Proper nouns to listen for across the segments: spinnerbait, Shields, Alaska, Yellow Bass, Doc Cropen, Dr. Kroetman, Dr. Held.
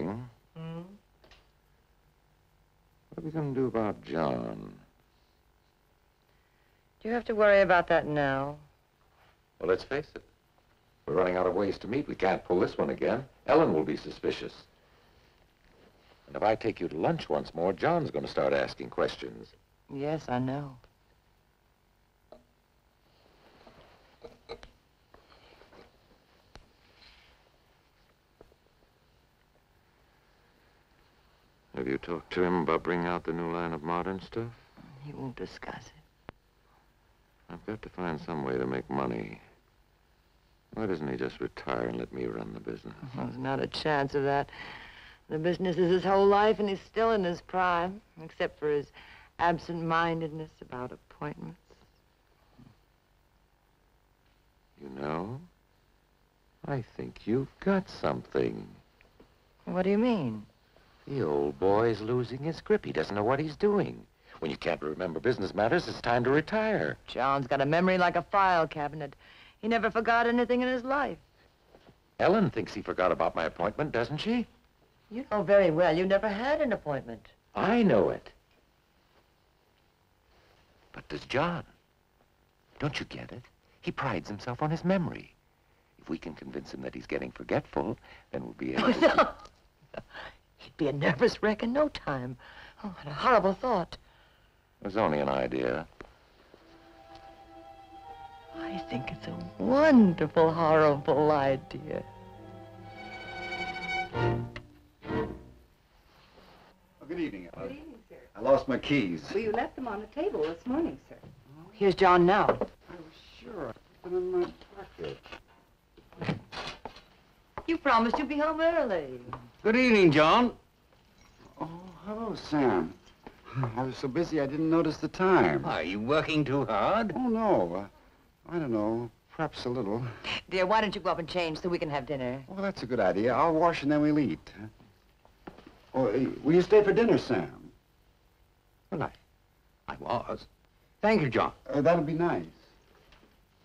going. What are we going to do about John? Do you have to worry about that now? Well, let's face it. We're running out of ways to meet. We can't pull this one again. Ellen will be suspicious. And if I take you to lunch once more, John's going to start asking questions. Yes, I know. Have you talked to him about bringing out the new line of modern stuff? He won't discuss it. I've got to find some way to make money. Why doesn't he just retire and let me run the business? Well, there's not a chance of that. The business is his whole life, and he's still in his prime, except for his absent-mindedness about appointments. You know, I think you've got something. What do you mean? The old boy's losing his grip. He doesn't know what he's doing. When you can't remember business matters, it's time to retire. John's got a memory like a file cabinet. He never forgot anything in his life. Ellen thinks he forgot about my appointment, doesn't she? You know very well you never had an appointment. I know it. But does John? Don't you get it? He prides himself on his memory. If we can convince him that he's getting forgetful, then we'll be able to... No. He'd be a nervous wreck in no time. Oh, what a horrible thought. It was only an idea. I think it's a wonderful, horrible idea. Oh, good evening, Ellen. Good evening, sir. I lost my keys. Well, you left them on the table this morning, sir. Oh, here's John now. I'm sure. I put them in my pocket. You promised you'd be home early. Good evening, John. Oh, hello, Sam. I was so busy I didn't notice the time. Are you working too hard? Oh, no. I don't know. Perhaps a little. Dear, why don't you go up and change so we can have dinner? Well, that's a good idea. I'll wash and then we'll eat. Oh, will you stay for dinner, Sam? Well, I was. Thank you, John. That'll be nice.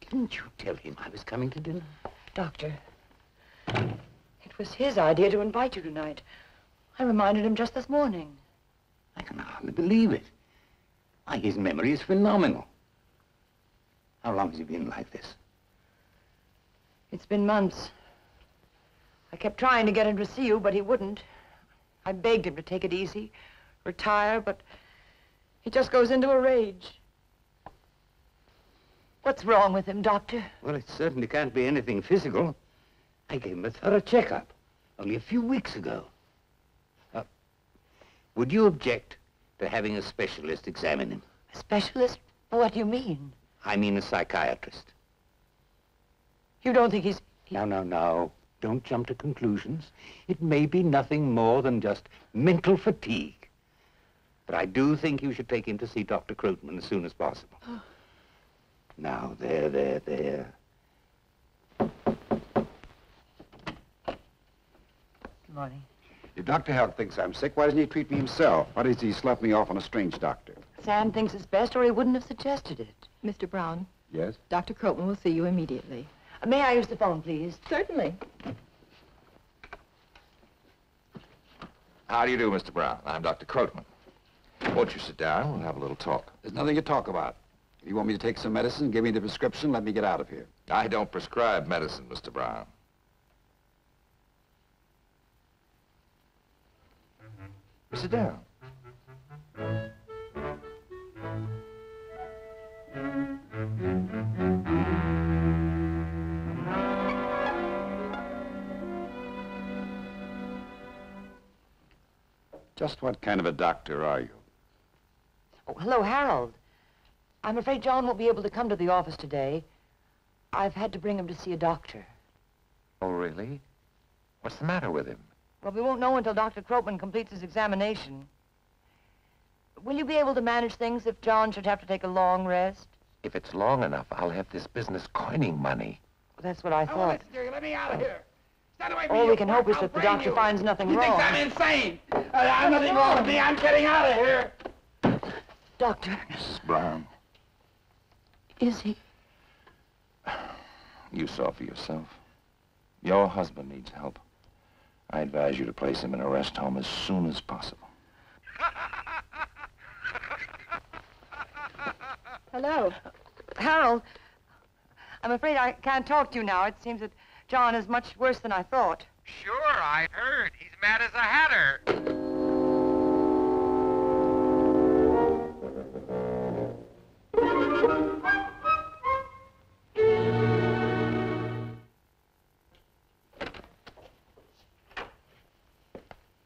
Didn't you tell him I was coming to dinner? Doctor, it was his idea to invite you tonight. I reminded him just this morning. I can hardly believe it. Why, his memory is phenomenal. How long has he been like this? It's been months. I kept trying to get him to see you, but he wouldn't. I begged him to take it easy, retire, but he just goes into a rage. What's wrong with him, Doctor? Well, it certainly can't be anything physical. I gave him a thorough checkup only a few weeks ago. Would you object to having a specialist examine him? A specialist? What do you mean? I mean a psychiatrist. You don't think he's... No. Don't jump to conclusions. It may be nothing more than just mental fatigue. But I do think you should take him to see Dr. Kroetman as soon as possible. Oh. Now, there. Good morning. If Dr. Held thinks I'm sick, why doesn't he treat me himself? Why does he slough me off on a strange doctor? Sam thinks it's best, or he wouldn't have suggested it. Mr. Brown. Yes? Dr. Kroetman will see you immediately. May I use the phone, please? Certainly. How do you do, Mr. Brown? I'm Dr. Kroetman. Won't you sit down? We'll have a little talk. There's nothing to talk about. If you want me to take some medicine, give me the prescription, let me get out of here. I don't prescribe medicine, Mr. Brown. Sit down. Just what kind of a doctor are you? Oh, hello, Harold. I'm afraid John won't be able to come to the office today. I've had to bring him to see a doctor. Oh, really? What's the matter with him? Well, we won't know until Dr. Kroetman completes his examination. Will you be able to manage things if John should have to take a long rest? If it's long enough, I'll have this business coining money. Well, that's what I thought. Oh, let me out of here. Stand away from All we can hope is that the doctor finds nothing wrong. He thinks I'm insane. I'm nothing wrong with me. I'm getting out of here. Doctor. Mrs. Brown. Is he? You saw for yourself. Your husband needs help. I advise you to place him in a rest home as soon as possible. Hello. Harold, I'm afraid I can't talk to you now. It seems that John is much worse than I thought. Sure, I heard. He's mad as a hatter.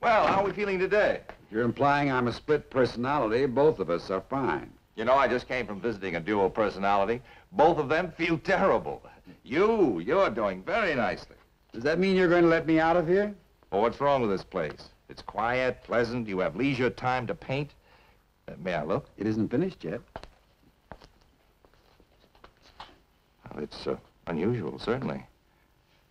Well, how are we feeling today? If you're implying I'm a split personality, both of us are fine. You know, I just came from visiting a dual personality. Both of them feel terrible. You're doing very nicely. Does that mean you're going to let me out of here? Well, what's wrong with this place? It's quiet, pleasant, you have leisure time to paint. May I look? It isn't finished yet. Well, it's unusual, certainly.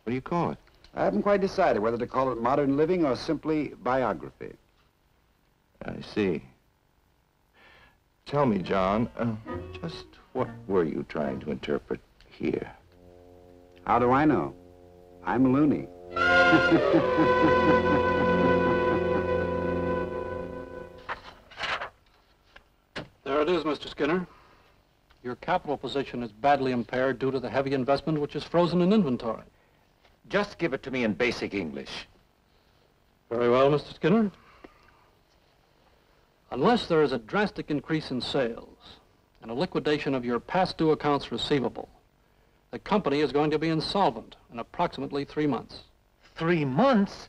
What do you call it? I haven't quite decided whether to call it modern living or simply biography. I see. Tell me, John, just what were you trying to interpret here? How do I know? I'm loony. There it is, Mr. Skinner. Your capital position is badly impaired due to the heavy investment which is frozen in inventory. Just give it to me in basic English. Very well, Mr. Skinner. Unless there is a drastic increase in sales and a liquidation of your past due accounts receivable, the company is going to be insolvent in approximately 3 months. 3 months?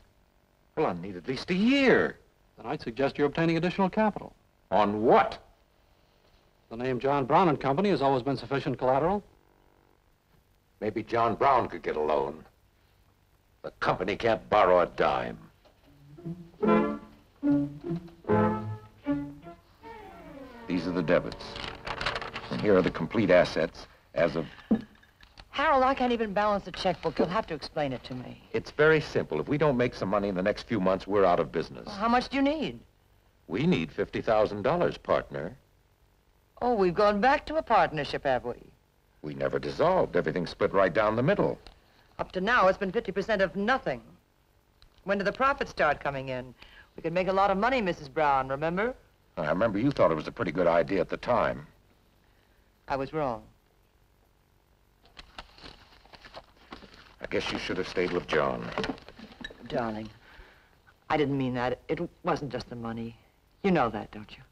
Well, I'll need at least a year. Then I'd suggest you're obtaining additional capital. On what? The name John Brown and Company has always been sufficient collateral. Maybe John Brown could get a loan. The company can't borrow a dime. These are the debits. And here are the complete assets as of... Harold, I can't even balance a checkbook. You'll have to explain it to me. It's very simple. If we don't make some money in the next few months, we're out of business. Well, how much do you need? We need $50,000, partner. Oh, we've gone back to a partnership, have we? We never dissolved. Everything split right down the middle. Up to now, it's been 50% of nothing. When do the profits start coming in? We could make a lot of money, Mrs. Brown, remember? I remember you thought it was a pretty good idea at the time. I was wrong. I guess you should have stayed with John. Darling, I didn't mean that. It wasn't just the money. You know that, don't you?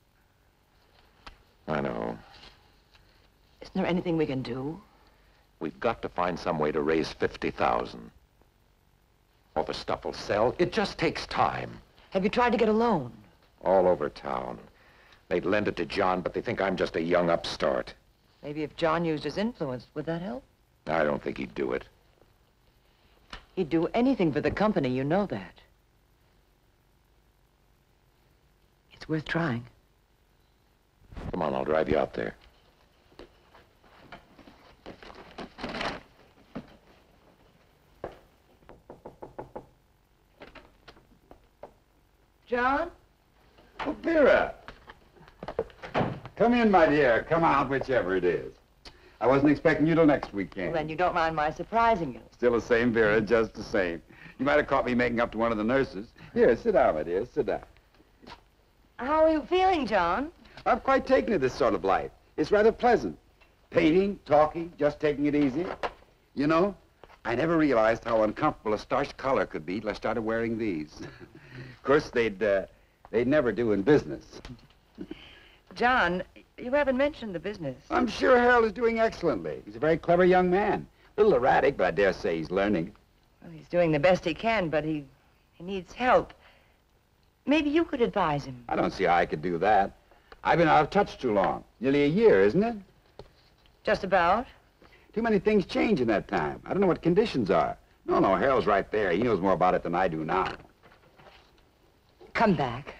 I know. Isn't there anything we can do? We've got to find some way to raise $50,000. All the stuff will sell. It just takes time. Have you tried to get a loan? All over town. They'd lend it to John, but they think I'm just a young upstart. Maybe if John used his influence, would that help? I don't think he'd do it. He'd do anything for the company, you know that. It's worth trying. Come on, I'll drive you out there. John? Oh, Vera. Come in, my dear. Come out, whichever it is. I wasn't expecting you till next weekend. Well, then you don't mind my surprising you. Still the same, Vera, just the same. You might have caught me making up to one of the nurses. Here, sit down, my dear, sit down. How are you feeling, John? I've quite taken to this sort of life. It's rather pleasant. Painting, talking, just taking it easy. You know, I never realized how uncomfortable a starched collar could be till I started wearing these. Of course, they'd never do in business. John, you haven't mentioned the business. I'm sure Harold is doing excellently. He's a very clever young man. A little erratic, but I dare say he's learning. Well, he's doing the best he can, but he needs help. Maybe you could advise him. I don't see how I could do that. I've been out of touch too long. Nearly a year, isn't it? Just about. Too many things change in that time. I don't know what conditions are. No, Harold's right there. He knows more about it than I do now. Come back.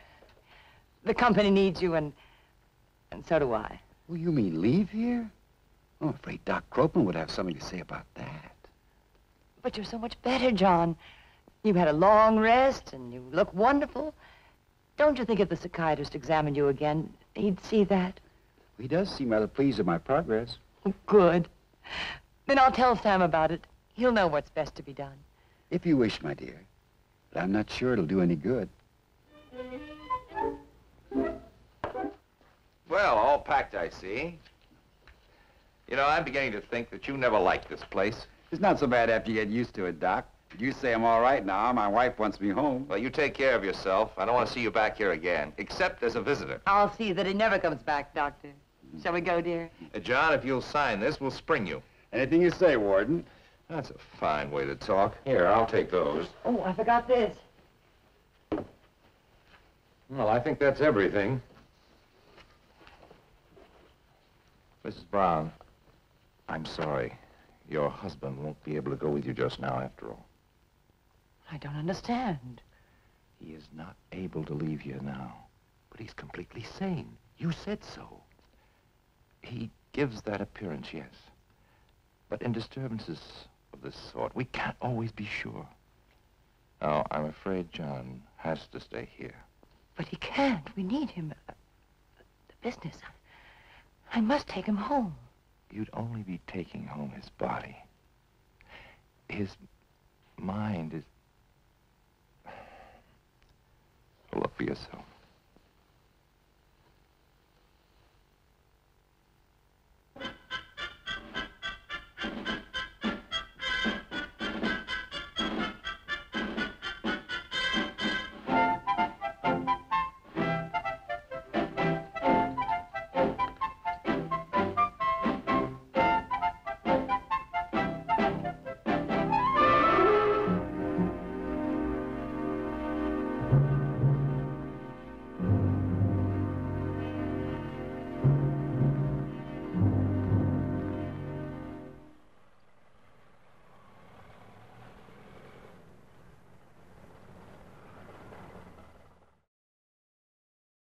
The company needs you, and so do I. Well, you mean leave here? I'm afraid Doc Cropen would have something to say about that. But you're so much better, John. You had a long rest, and you look wonderful. Don't you think if the psychiatrist examined you again, he'd see that? He does seem rather pleased with my progress. Oh, good. Then I'll tell Sam about it. He'll know what's best to be done. If you wish, my dear. But I'm not sure it'll do any good. Well, all packed, I see. You know, I'm beginning to think that you never liked this place. It's not so bad after you get used to it, Doc. You say I'm all right now. My wife wants me home. Well, you take care of yourself. I don't want to see you back here again, except as a visitor. I'll see that he never comes back, Doctor. Shall we go, dear? John, if you'll sign this, we'll spring you. Anything you say, Warden. That's a fine way to talk. Here, I'll take those. Oh, I forgot this. Well, I think that's everything. Mrs. Brown, I'm sorry. Your husband won't be able to go with you just now, after all. I don't understand. He is not able to leave you now, but he's completely sane. You said so. He gives that appearance, yes. But in disturbances of this sort, we can't always be sure. Now, I'm afraid John has to stay here. But he can't. We need him. The business. I must take him home. You'd only be taking home his body. His mind is... Look for yourself.